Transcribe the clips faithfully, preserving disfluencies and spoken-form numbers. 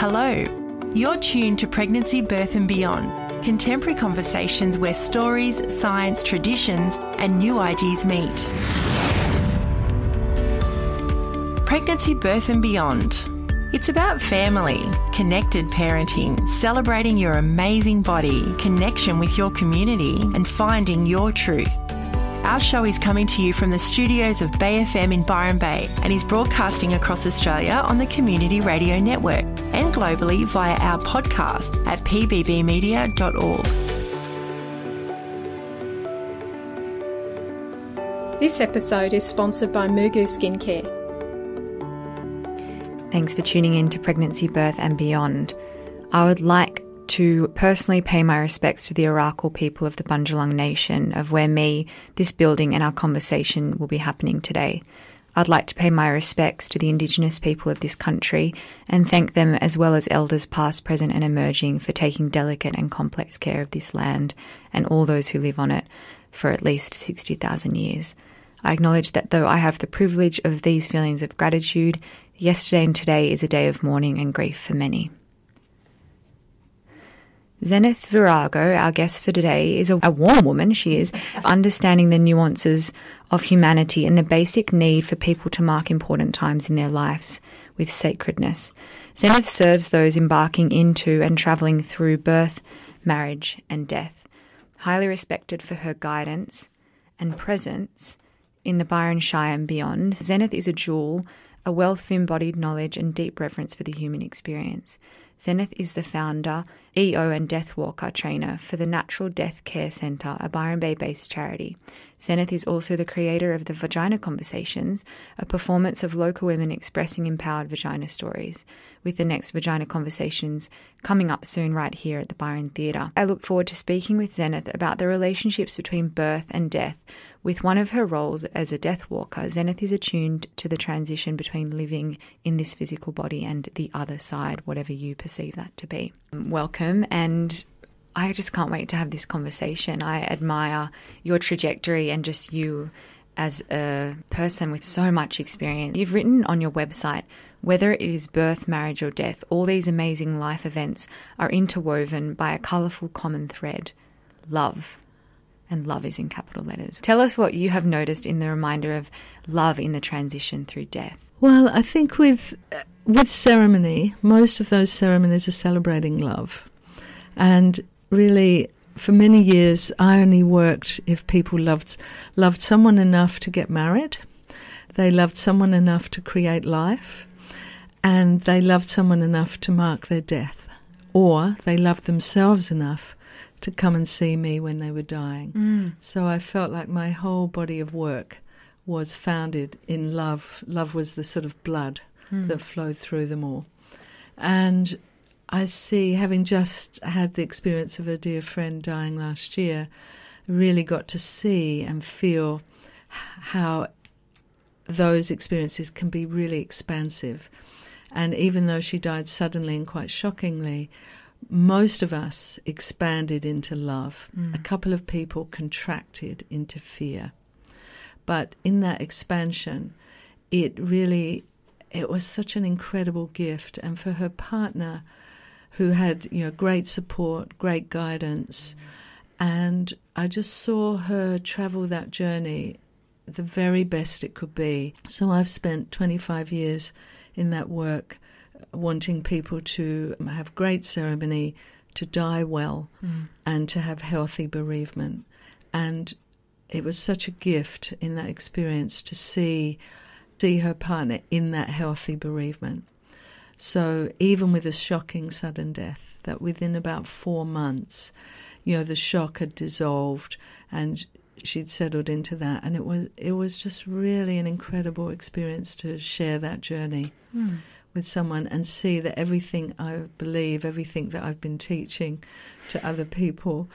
Hello. You're tuned to Pregnancy, Birth and Beyond, contemporary conversations where stories, science, traditions and new ideas meet. Pregnancy, Birth and Beyond. It's about family, connected parenting, celebrating your amazing body, connection with your community and finding your truth. Our show is coming to you from the studios of Bay F M in Byron Bay and is broadcasting across Australia on the Community Radio Network and globally via our podcast at p b b media dot org. This episode is sponsored by MooGoo Skincare. Thanks for tuning in to Pregnancy, Birth and Beyond. I would like to personally pay my respects to the Arakwal people of the Bunjalung Nation, of where me, this building and our conversation will be happening today. I'd like to pay my respects to the Indigenous people of this country and thank them, as well as elders past, present and emerging, for taking delicate and complex care of this land and all those who live on it for at least sixty thousand years. I acknowledge that though I have the privilege of these feelings of gratitude, yesterday and today is a day of mourning and grief for many. Zenith Virago, our guest for today, is a, a warm woman, she is, understanding the nuances of humanity and the basic need for people to mark important times in their lives with sacredness. Zenith serves those embarking into and travelling through birth, marriage and death. Highly respected for her guidance and presence in the Byron Shire and beyond, Zenith is a jewel, a wealth of embodied knowledge and deep reverence for the human experience. Zenith is the founder, E O and Death Walker trainer for the Natural Death Care Centre, a Byron Bay-based charity. Zenith is also the creator of The Vagina Conversations, a performance of local women expressing empowered vagina stories, with the next Vagina Conversations coming up soon right here at the Byron Theatre. I look forward to speaking with Zenith about the relationships between birth and death. With one of her roles as a death walker, Zenith is attuned to the transition between living in this physical body and the other side, whatever you perceive that to be. Welcome, and I just can't wait to have this conversation. I admire your trajectory and just you as a person with so much experience. You've written on your website, whether it is birth, marriage or death, all these amazing life events are interwoven by a colourful common thread, love. And love is in capital letters. Tell us what you have noticed in the reminder of love in the transition through death. Well, I think with, uh, with ceremony, most of those ceremonies are celebrating love. And really, for many years, I only worked if people loved, loved someone enough to get married, they loved someone enough to create life, and they loved someone enough to mark their death, or they loved themselves enough to come and see me when they were dying. Mm. So I felt like my whole body of work was founded in love. Love was the sort of blood mm. that flowed through them all. And I see, having just had the experience of a dear friend dying last year, I really got to see and feel how those experiences can be really expansive. And even though she died suddenly and quite shockingly, most of us expanded into love. Mm. A couple of people contracted into fear. But in that expansion, it really, it was such an incredible gift. And for her partner, who had, you know, great support, great guidance, and I just saw her travel that journey the very best it could be. So I've spent twenty-five years in that work, wanting people to have great ceremony, to die well, mm. and to have healthy bereavement. And it was such a gift in that experience to see see her partner in that healthy bereavement. So even with a shocking sudden death, that within about four months, you know, the shock had dissolved and she'd settled into that. And it was it was just really an incredible experience to share that journey. Mm. with someone and see that everything I believe, everything that I've been teaching to other people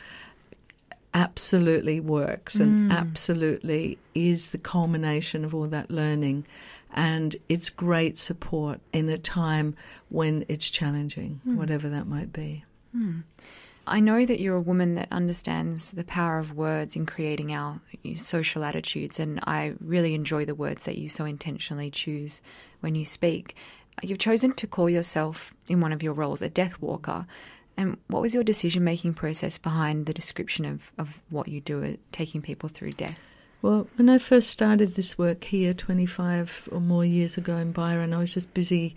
absolutely works mm. and absolutely is the culmination of all that learning. And it's great support in a time when it's challenging, mm. whatever that might be. Mm. I know that you're a woman that understands the power of words in creating our social attitudes, and I really enjoy the words that you so intentionally choose when you speak. You've chosen to call yourself, in one of your roles, a death walker. And what was your decision-making process behind the description of, of what you do, taking people through death? Well, when I first started this work here twenty-five or more years ago in Byron, I was just busy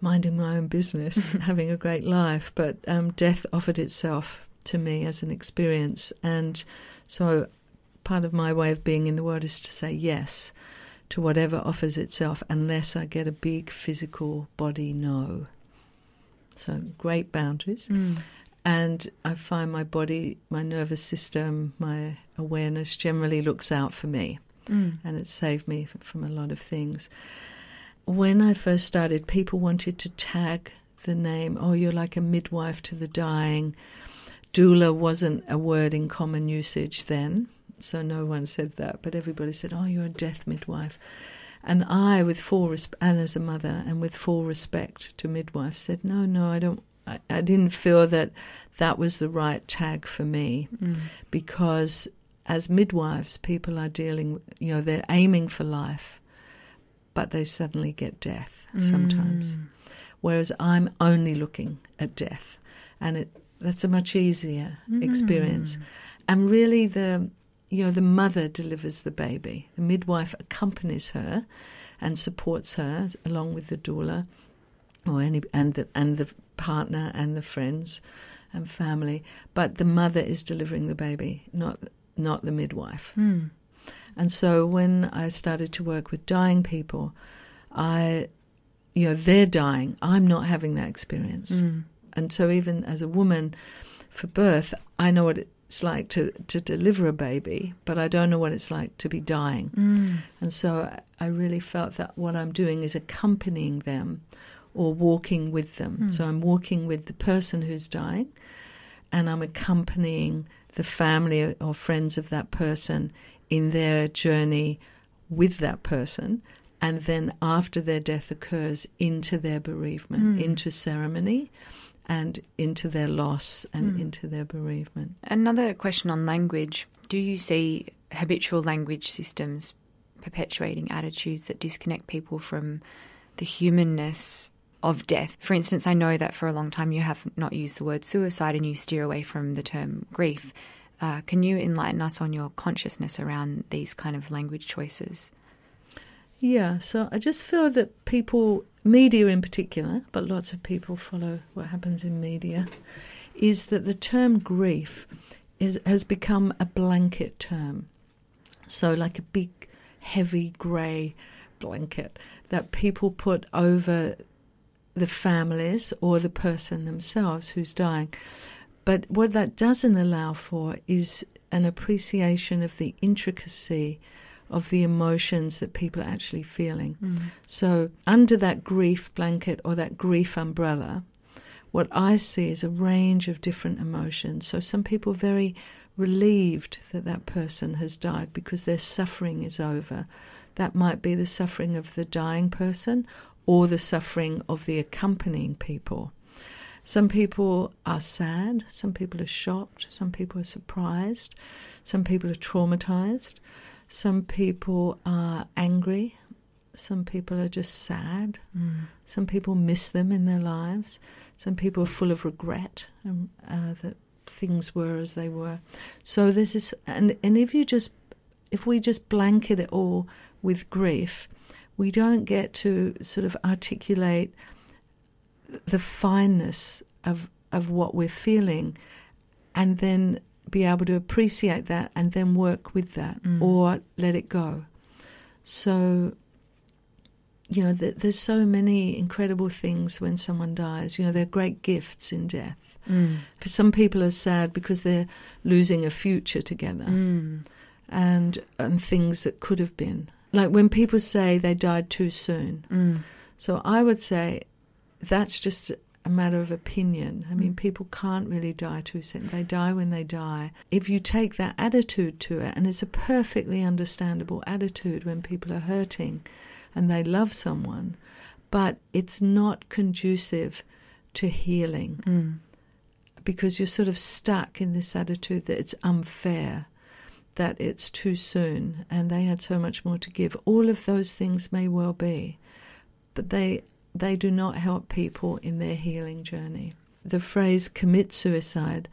minding my own business and having a great life. But um, death offered itself to me as an experience. And so part of my way of being in the world is to say yes to whatever offers itself, unless I get a big physical body no. So great boundaries. Mm. And I find my body, my nervous system, my awareness generally looks out for me. Mm. And it saved me from a lot of things. When I first started, people wanted to tag the name, oh, you're like a midwife to the dying. Doula wasn't a word in common usage then, so no one said that. But everybody said, oh, you're a death midwife. And I, with full resp- and as a mother, and with full respect to midwife, said, no, no, I don't. I, I didn't feel that that was the right tag for me, mm. because as midwives, people are dealing, you know, they're aiming for life, but they suddenly get death sometimes. Mm. Whereas I'm only looking at death, and it, that's a much easier mm. experience. And really, the you know, the mother delivers the baby. The midwife accompanies her and supports her along with the doula, or any and the and the partner and the friends and family, but the mother is delivering the baby, not not the midwife. Mm. And so when I started to work with dying people, I, you know, they're dying. I'm not having that experience. Mm. And so even as a woman for birth, I know what it's like to, to deliver a baby, but I don't know what it's like to be dying. Mm. And so I really felt that what I'm doing is accompanying them, or walking with them. Mm. So I'm walking with the person who's dying, and I'm accompanying the family or friends of that person in their journey with that person, and then after their death occurs, into their bereavement, mm. into ceremony, and into their loss, and mm. into their bereavement. Another question on language. Do you see habitual language systems perpetuating attitudes that disconnect people from the humanness of death? For instance, I know that for a long time you have not used the word suicide and you steer away from the term grief. Uh, can you enlighten us on your consciousness around these kind of language choices? Yeah, so I just feel that people, media in particular, but lots of people follow what happens in media, is that the term grief is has become a blanket term. So like a big, heavy, grey blanket that people put over the families or the person themselves who's dying. But what that doesn't allow for is an appreciation of the intricacy of the emotions that people are actually feeling. Mm. So under that grief blanket or that grief umbrella, what I see is a range of different emotions. So some people are very relieved that that person has died because their suffering is over. That might be the suffering of the dying person or the suffering of the accompanying people. Some people are sad, some people are shocked, some people are surprised, some people are traumatized, some people are angry, some people are just sad, mm. some people miss them in their lives, some people are full of regret um, uh, that things were as they were. So this is, and, and if you just, if we just blanket it all with grief, we don't get to sort of articulate the fineness of of what we're feeling, and then be able to appreciate that and then work with that mm. or let it go. So, you know, th- there's so many incredible things when someone dies. You know, there are great gifts in death. Mm. Some people are sad because they're losing a future together mm. and and things that could have been. Like when people say they died too soon. Mm. So I would say that's just a matter of opinion. I mean, mm. people can't really die too soon. They die when they die. If you take that attitude to it, and it's a perfectly understandable attitude when people are hurting and they love someone, but it's not conducive to healing mm. because you're sort of stuck in this attitude that it's unfair, that it's too soon and they had so much more to give. All of those things may well be, but they they do not help people in their healing journey. The phrase commit suicide,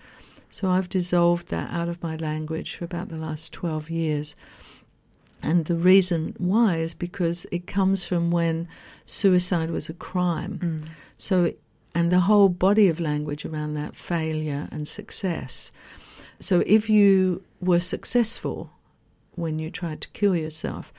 so I've dissolved that out of my language for about the last twelve years. And the reason why is because it comes from when suicide was a crime. Mm. So, and the whole body of language around that, failure and success. So if you were successful when you tried to kill yourself,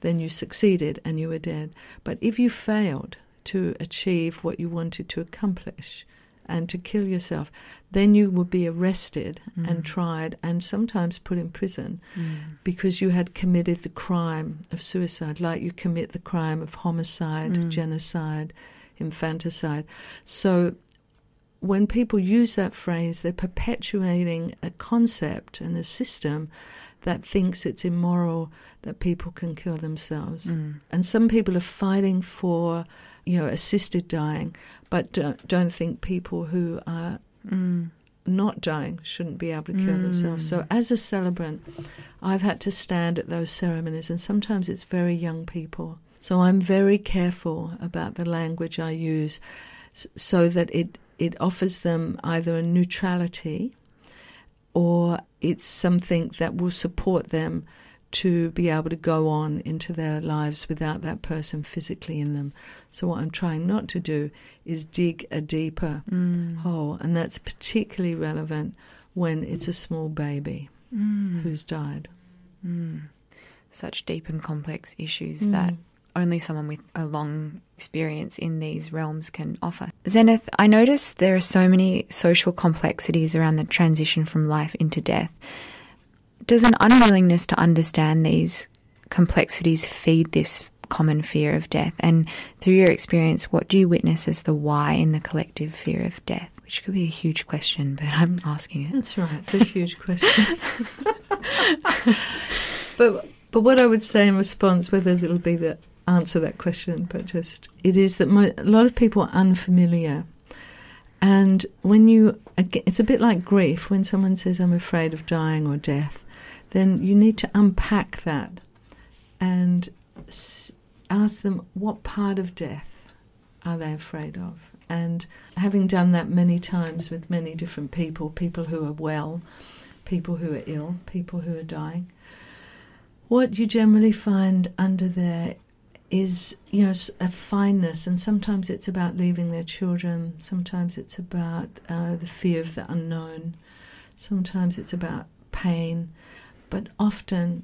then you succeeded and you were dead. But if you failed to achieve what you wanted to accomplish and to kill yourself, then you would be arrested mm. and tried and sometimes put in prison mm. because you had committed the crime of suicide, like you commit the crime of homicide, mm. genocide, infanticide. So when people use that phrase, they're perpetuating a concept and a system that thinks it's immoral that people can kill themselves. Mm. And some people are fighting for, you know, assisted dying, but don't, don't think people who are mm. not dying shouldn't be able to kill mm. themselves. So as a celebrant, I've had to stand at those ceremonies, and sometimes it's very young people. So I'm very careful about the language I use so that it, it offers them either a neutrality or it's something that will support them to be able to go on into their lives without that person physically in them. So what I'm trying not to do is dig a deeper mm. hole, and that's particularly relevant when it's a small baby mm. who's died. Mm. Such deep and complex issues mm. that only someone with a long experience in these realms can offer. Zenith, I notice there are so many social complexities around the transition from life into death. Does an unwillingness to understand these complexities feed this common fear of death? And through your experience, what do you witness as the why in the collective fear of death? Which could be a huge question, but I'm asking it. That's right, it's a huge question. but, but what I would say in response, whether it'll be the answer that question, but just, it is that my, a lot of people are unfamiliar. And when you, it's a bit like grief, when someone says, I'm afraid of dying or death, then you need to unpack that and ask them what part of death are they afraid of. And having done that many times with many different people, people who are well, people who are ill, people who are dying, what you generally find under there is, you know, a fineness, and sometimes it's about leaving their children, sometimes it's about uh, the fear of the unknown, sometimes it's about pain. But often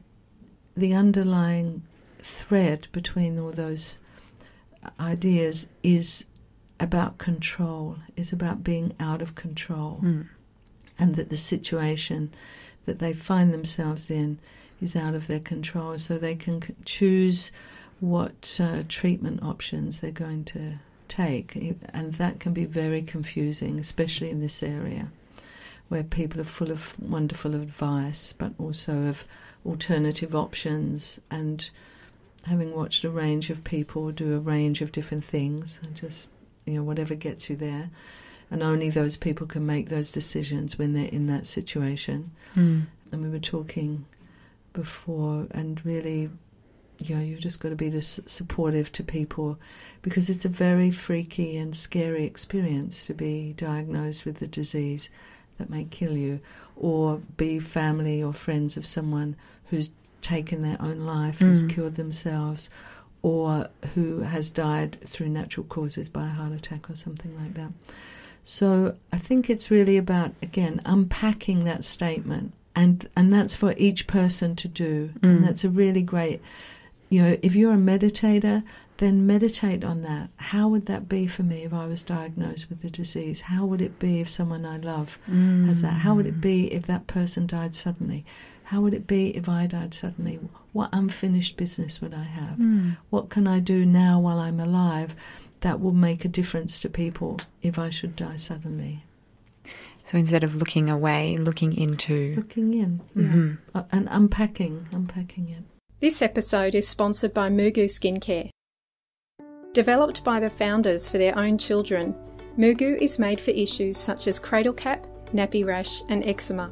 the underlying thread between all those ideas is about control, is about being out of control, mm. and that the situation that they find themselves in is out of their control. So they can choose what uh, treatment options they're going to take, and that can be very confusing, especially in this area, where people are full of wonderful advice, but also of alternative options. And having watched a range of people do a range of different things, and just, you know, whatever gets you there, and only those people can make those decisions when they're in that situation. Mm. And we were talking before, and really, you know, you've just got to be just supportive to people, because it's a very freaky and scary experience to be diagnosed with the disease that may kill you, or be family or friends of someone who's taken their own life, who's mm. killed themselves, or who has died through natural causes by a heart attack or something like that. So I think it's really about, again, unpacking that statement, and, and that's for each person to do. Mm. And that's a really great, you know, if you're a meditator, then meditate on that. How would that be for me if I was diagnosed with the disease? How would it be if someone I love mm. has that? How would it be if that person died suddenly? How would it be if I died suddenly? What unfinished business would I have? Mm. What can I do now while I'm alive that will make a difference to people if I should die suddenly? So instead of looking away, looking into... Looking in, yeah. mm-hmm. And unpacking, unpacking it. This episode is sponsored by MooGoo Skincare. Developed by the founders for their own children, MooGoo is made for issues such as cradle cap, nappy rash and eczema.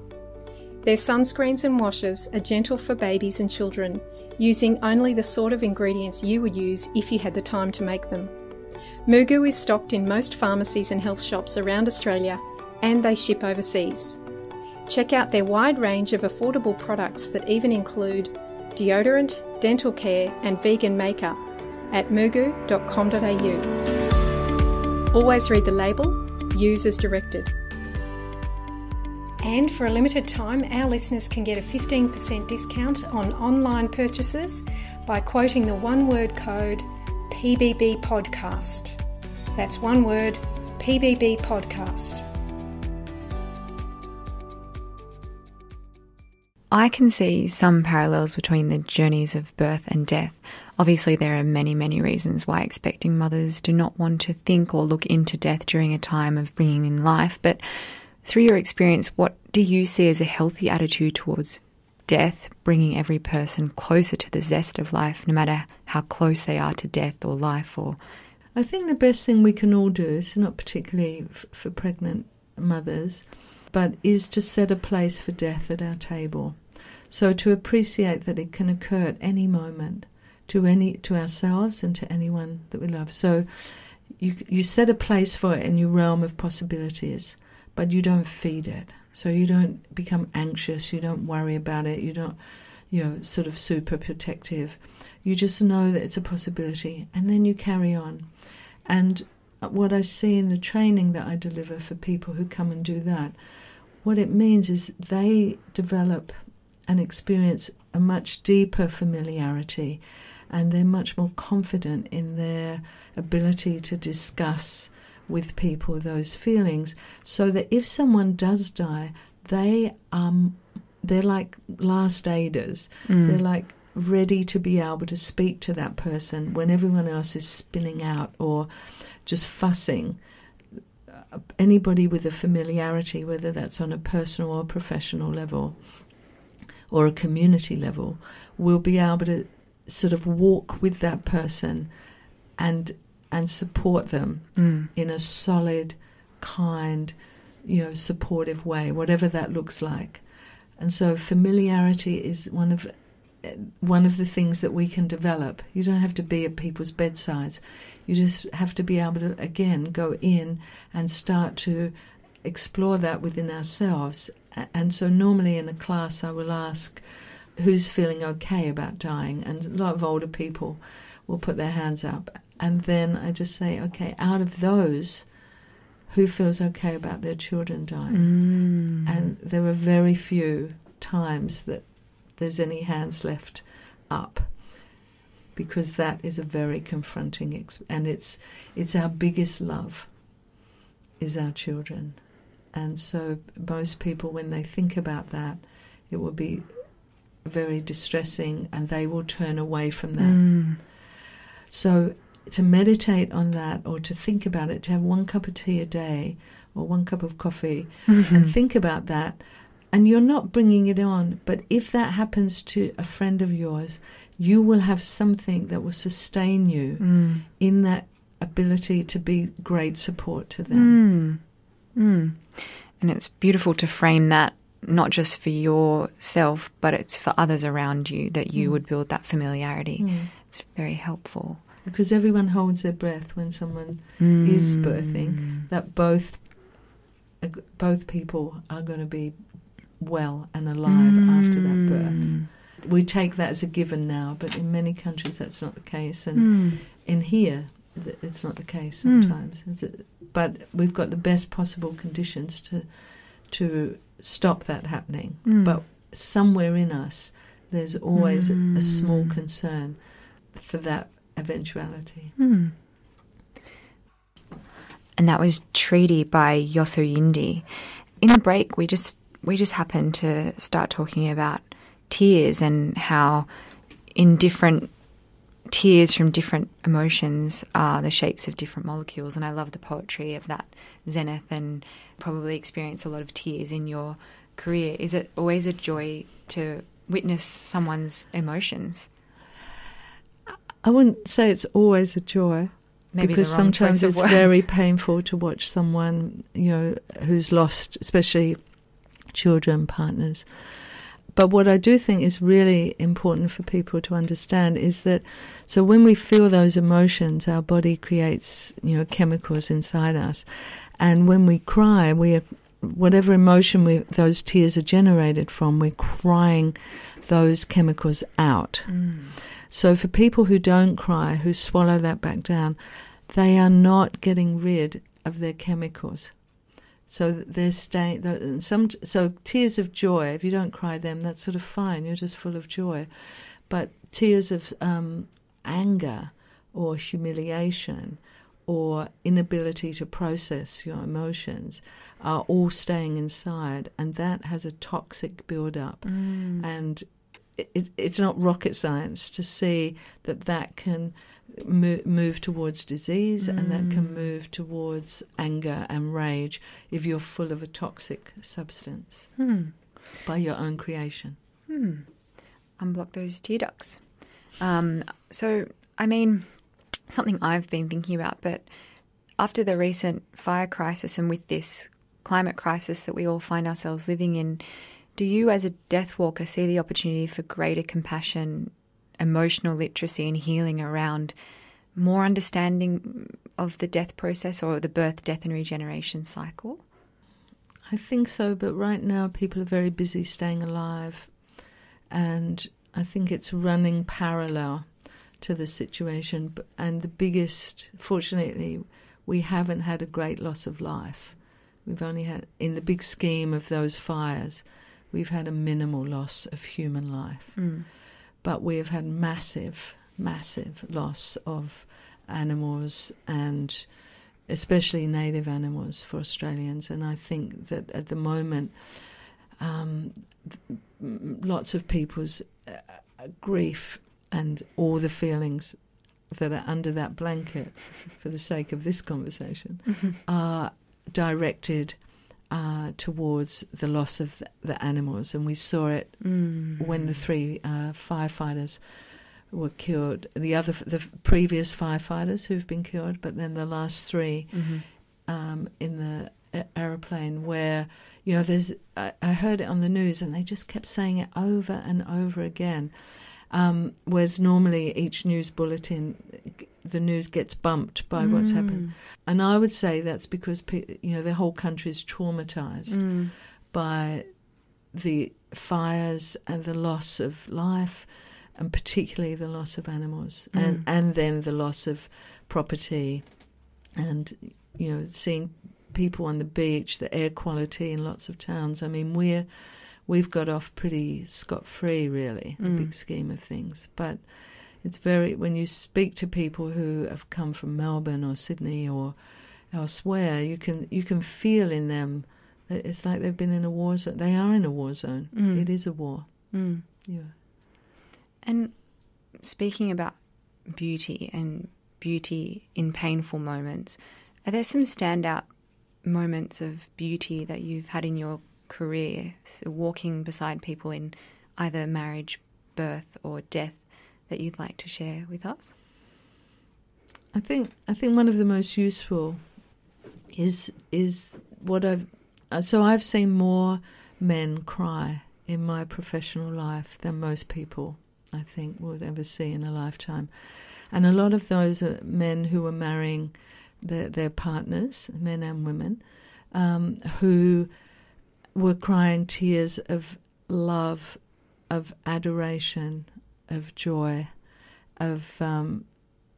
Their sunscreens and washes are gentle for babies and children, using only the sort of ingredients you would use if you had the time to make them. MooGoo is stocked in most pharmacies and health shops around Australia, and they ship overseas. Check out their wide range of affordable products that even include deodorant, dental care and vegan makeup at moogoo dot com dot a u. Always read the label, use as directed. And for a limited time, our listeners can get a fifteen percent discount on online purchases by quoting the one-word code P B B podcast. That's one word, P B B podcast. I can see some parallels between the journeys of birth and death. Obviously, there are many, many reasons why expecting mothers do not want to think or look into death during a time of bringing in life, but through your experience, what do you see as a healthy attitude towards death, bringing every person closer to the zest of life, no matter how close they are to death or life? Or I think the best thing we can all do, so not particularly f for pregnant mothers, but is to set a place for death at our table. So to appreciate that it can occur at any moment to any to ourselves and to anyone that we love. So you you set a place for it in your realm of possibilities, but you don't feed it. So you don't become anxious, you don't worry about it, you don't, you know, sort of super protective. You just know that it's a possibility, and then you carry on. And what I see in the training that I deliver for people who come and do that, what it means is they develop and experience a much deeper familiarity, and they're much more confident in their ability to discuss with people those feelings, so that if someone does die, they um they're like last aiders. Mm. They're like ready to be able to speak to that person when everyone else is spilling out or just fussing. Anybody with a familiarity, whether that's on a personal or professional level or a community level, will be able to sort of walk with that person and and support them. Mm. In a solid, kind, you know, supportive way, whatever that looks like. And so familiarity is one of one of the things that we can develop. You don't have to be at people's bedsides. You just have to be able to, again, go in and start to explore that within ourselves. And so normally in a class I will ask who's feeling okay about dying, and a lot of older people will put their hands up. And then I just say, okay, out of those, who feels okay about their children dying? Mm. And there are very few times that there's any hands left up, because that is a very confronting ex and it's it's our biggest love is our children. And so most people, when they think about that, it will be very distressing, and they will turn away from that. Mm. So to meditate on that, or to think about it, to have one cup of tea a day or one cup of coffee, mm-hmm. and think about that. And you're not bringing it on, but if that happens to a friend of yours, you will have something that will sustain you. Mm. In that ability to be great support to them. Mm. Mm. And it's beautiful to frame that, not just for yourself, but it's for others around you, that you mm. would build that familiarity. Mm. It's very helpful. Because everyone holds their breath when someone mm. is birthing, that both both people are going to be well and alive mm. after that birth. We take that as a given now, but in many countries that's not the case, and mm. in here it's not the case sometimes. Mm. But we've got the best possible conditions to to stop that happening. Mm. But somewhere in us there's always mm. a small concern for that eventuality. Mm. And that was Treaty by Yothu Yindi. In the break, we just we just happened to start talking about tears, and how in different tears from different emotions are the shapes of different molecules. And I love the poetry of that, Zenith, and probably experience a lot of tears in your career. Is it always a joy to witness someone's emotions? I wouldn't say it's always a joy. Maybe because sometimes it's very painful to watch someone, you know, who's lost, especially children, partners. But what I do think is really important for people to understand is that, so when we feel those emotions, our body creates, you know, chemicals inside us. And when we cry, we are, whatever emotion we, those tears are generated from, we're crying those chemicals out. Mm. So for people who don't cry, who swallow that back down, they are not getting rid of their chemicals. So they're staying. Some so tears of joy. If you don't cry them, that's sort of fine. You're just full of joy. But tears of um, anger or humiliation or inability to process your emotions are all staying inside, and that has a toxic build-up. Mm. And it, it, it's not rocket science to see that that can Move, move towards disease, mm. and that can move towards anger and rage if you're full of a toxic substance mm. by your own creation. Mm. Unblock those tear ducts. Um, so, I mean, something I've been thinking about, but after the recent fire crisis and with this climate crisis that we all find ourselves living in, do you as a death walker see the opportunity for greater compassion, emotional literacy and healing around more understanding of the death process or the birth, death and regeneration cycle? I think so, but right now people are very busy staying alive, and I think it's running parallel to the situation. And the biggest, fortunately, we haven't had a great loss of life. We've only had, in the big scheme of those fires, we've had a minimal loss of human life. Mm. But we have had massive, massive loss of animals, and especially native animals for Australians. And I think that at the moment, um, lots of people's uh, grief and all the feelings that are under that blanket, for the sake of this conversation, mm-hmm. are directed Uh, towards the loss of the, the animals. And we saw it mm. when the three uh, firefighters were killed, the other the previous firefighters who've been killed, but then the last three mm-hmm. um, in the aeroplane, where, you know, there's I, I heard it on the news and they just kept saying it over and over again, um, whereas normally each news bulletin, the news gets bumped by mm. what's happened. And I would say that's because, you know, the whole country is traumatised mm. by the fires and the loss of life, and particularly the loss of animals, mm. and, and then the loss of property, and, you know, seeing people on the beach, the air quality in lots of towns. I mean, we're, we've got off pretty scot-free, really, mm. the big scheme of things. But it's very, when you speak to people who have come from Melbourne or Sydney or elsewhere, you can you can feel in them that it's like they've been in a war zone. They are in a war zone. Mm. It is a war. Mm. Yeah. And speaking about beauty and beauty in painful moments, are there some standout moments of beauty that you've had in your career, so walking beside people in either marriage, birth or death, that you'd like to share with us? I think I think one of the most useful is is what I've so I've seen more men cry in my professional life than most people, I think, would ever see in a lifetime. And a lot of those are men who were marrying their, their partners, men and women, um, who were crying tears of love, of adoration, of joy, of um,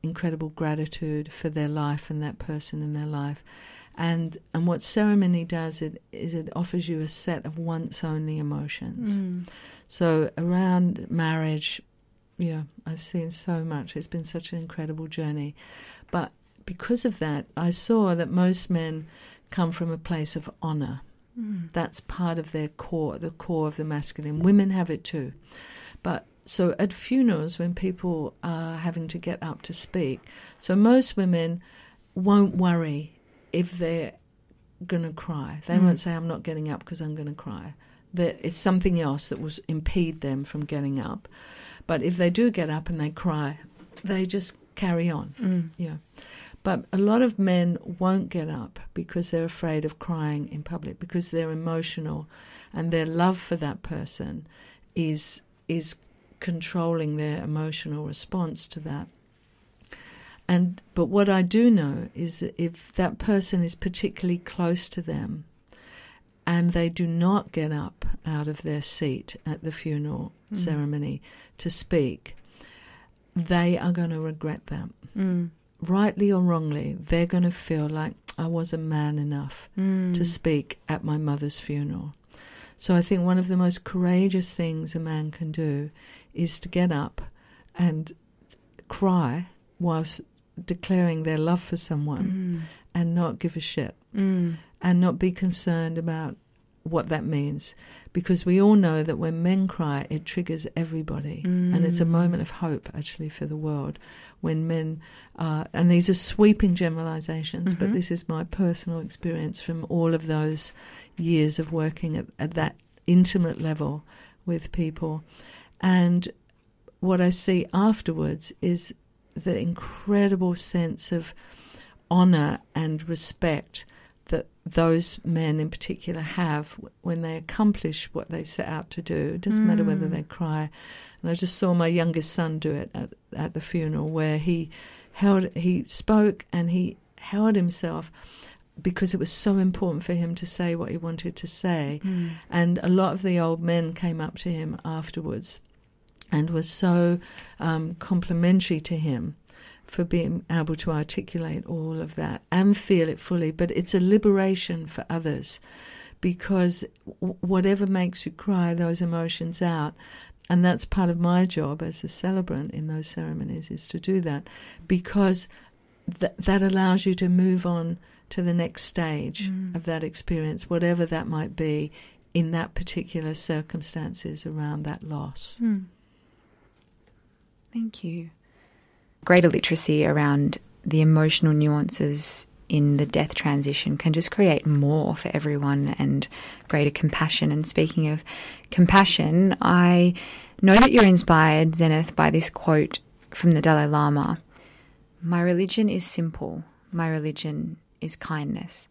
incredible gratitude for their life and that person in their life. And and what ceremony does it is it offers you a set of once-only emotions. Mm. So around marriage, yeah, I've seen so much. It's been such an incredible journey. But because of that, I saw that most men come from a place of honour. Mm. That's part of their core, the core of the masculine. Women have it too. But so at funerals, when people are having to get up to speak, so most women won't worry if they're going to cry. They mm. won't say, I'm not getting up because I'm going to cry. That it's something else that will impede them from getting up. But if they do get up and they cry, they just carry on. Mm. Yeah. But a lot of men won't get up because they're afraid of crying in public, because they're emotional and their love for that person is is controlling their emotional response to that. And but what I do know is that if that person is particularly close to them and they do not get up out of their seat at the funeral mm. ceremony to speak, they are going to regret that. Mm. Rightly or wrongly, they're going to feel like, I wasn't man enough mm. to speak at my mother's funeral. So I think one of the most courageous things a man can do is to get up and cry whilst declaring their love for someone mm. and not give a shit mm. and not be concerned about what that means, because we all know that when men cry, it triggers everybody mm. and it's a moment of hope actually for the world when men are, and these are sweeping generalizations, mm-hmm. but this is my personal experience from all of those years of working at, at that intimate level with people. And what I see afterwards is the incredible sense of honor and respect that those men in particular have when they accomplish what they set out to do. It doesn't mm. matter whether they cry. And I just saw my youngest son do it at, at the funeral, where he held, he spoke and he held himself because it was so important for him to say what he wanted to say. Mm. And a lot of the old men came up to him afterwards and was so um, complimentary to him for being able to articulate all of that and feel it fully. But it's a liberation for others, because w- whatever makes you cry, those emotions out. And that's part of my job as a celebrant in those ceremonies, is to do that, because th- that allows you to move on to the next stage mm. of that experience, whatever that might be in that particular circumstances around that loss. Mm. Thank you. Greater literacy around the emotional nuances in the death transition can just create more for everyone, and greater compassion. And speaking of compassion, I know that you're inspired, Zenith, by this quote from the Dalai Lama. My religion is simple. My religion is kindness.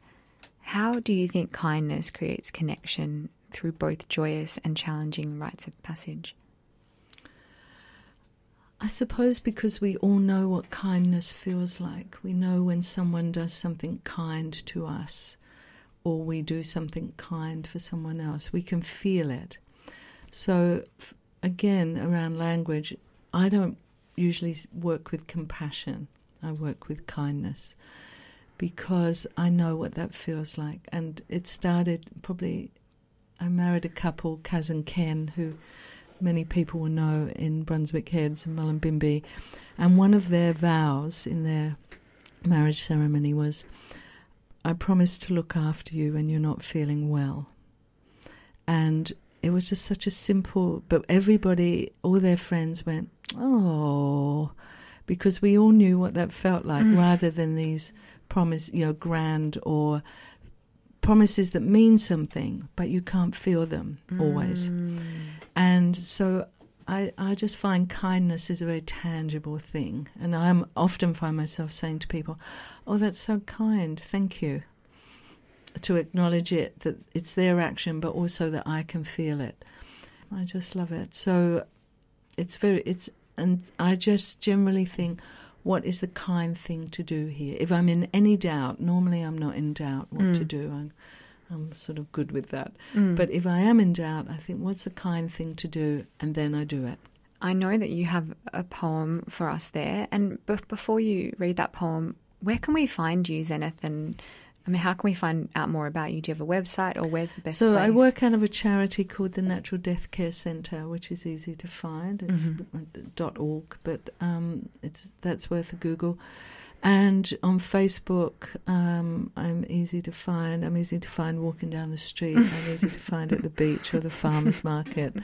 How do you think kindness creates connection through both joyous and challenging rites of passage? I suppose because we all know what kindness feels like. We know when someone does something kind to us, or we do something kind for someone else. We can feel it. So, again, around language, I don't usually work with compassion. I work with kindness, because I know what that feels like. And it started probably, I married a couple, Kaz and Ken, who many people will know in Brunswick Heads and Mullumbimby, and one of their vows in their marriage ceremony was, I promise to look after you when you're not feeling well. And it was just such a simple, but everybody, all their friends went, oh, because we all knew what that felt like, mm. rather than these promise, you know, grand or promises that mean something, but you can't feel them always. Mm. And so I, I just find kindness is a very tangible thing. And I often find myself saying to people, oh, that's so kind, thank you, to acknowledge it, that it's their action, but also that I can feel it. I just love it. So it's very, it's, and I just generally think, what is the kind thing to do here? If I'm in any doubt, normally I'm not in doubt what mm. to do. I'm, I'm sort of good with that. Mm. But if I am in doubt, I think, what's the kind thing to do? And then I do it. I know that you have a poem for us there. And b- before you read that poem, where can we find you, Zenith? And I mean, how can we find out more about you? Do you have a website, or where's the best so place? So I work out of a charity called the Natural Death Care Centre, which is easy to find. It's mm-hmm. .org, but um, it's that's worth a Google. And on Facebook, um, I'm easy to find. I'm easy to find walking down the street. I'm easy to find at the beach or the farmer's market.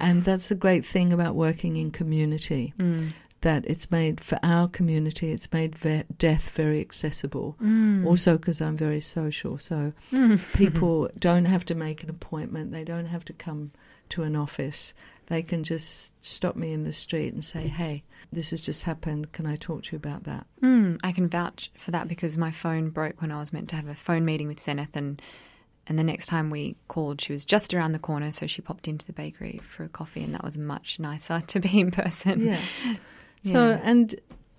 And that's the great thing about working in community. Mm. That it's made for our community, it's made ve- death very accessible. Mm. Also because I'm very social, so mm. people don't have to make an appointment, they don't have to come to an office. They can just stop me in the street and say, hey, this has just happened, can I talk to you about that? Mm. I can vouch for that, because my phone broke when I was meant to have a phone meeting with Zenith, and And the next time we called, she was just around the corner, so she popped into the bakery for a coffee, and that was much nicer to be in person. Yeah. yeah. So, and,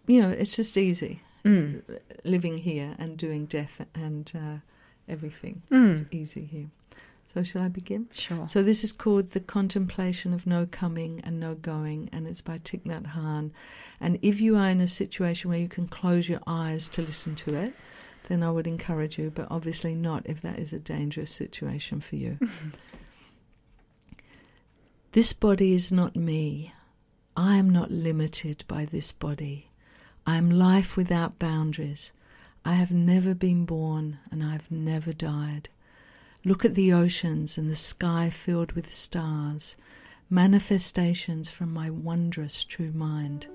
you know, it's just easy. Mm. Living here and doing death and uh, everything mm. is easy here. So shall I begin? Sure. So this is called The Contemplation of No Coming and No Going, and it's by Thich Nhat Hanh. And if you are in a situation where you can close your eyes to listen to it, then I would encourage you, but obviously not if that is a dangerous situation for you. This body is not me. I am not limited by this body. I am life without boundaries. I have never been born and I have never died. Look at the oceans and the sky filled with stars, manifestations from my wondrous true mind.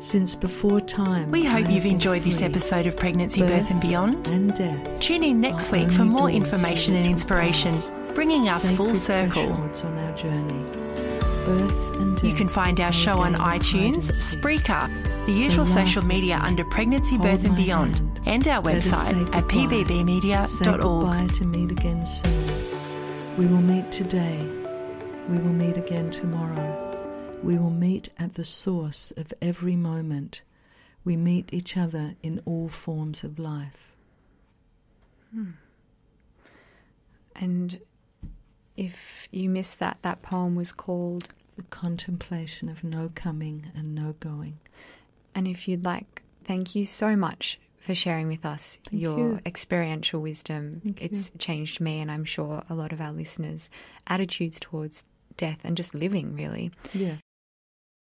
Since before time... We hope you've enjoyed this episode of Pregnancy, Birth and Beyond. And death. Tune in next week for more information and inspiration, bringing us full circle. On our journey. Birth and death. You can find our show on iTunes, Spreaker, the usual social media under Pregnancy, Birth and Beyond, and our website at p b b media dot org. Say goodbye to meet again soon. We will meet today. We will meet again tomorrow. We will meet at the source of every moment. We meet each other in all forms of life. Hmm. And if you missed that, that poem was called The Contemplation of No Coming and No Going. And if you'd like, thank you so much for sharing with us thank your you. experiential wisdom. Thank it's you. changed me, and I'm sure a lot of our listeners' attitudes towards death and just living, really. Yeah.